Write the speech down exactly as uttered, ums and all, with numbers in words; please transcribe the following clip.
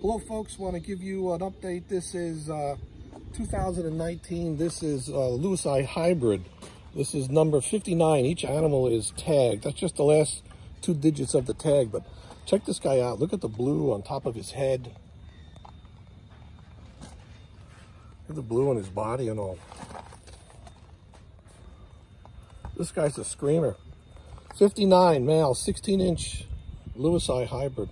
Hello folks, want to give you an update. This is uh, two thousand nineteen. This is uh, Lewisi Hybrid. This is number fifty-nine. Each animal is tagged. That's just the last two digits of the tag, but check this guy out. Look at the blue on top of his head. Look at the blue on his body and all. This guy's a screamer. fifty-nine male, sixteen inch Lewisi Hybrid.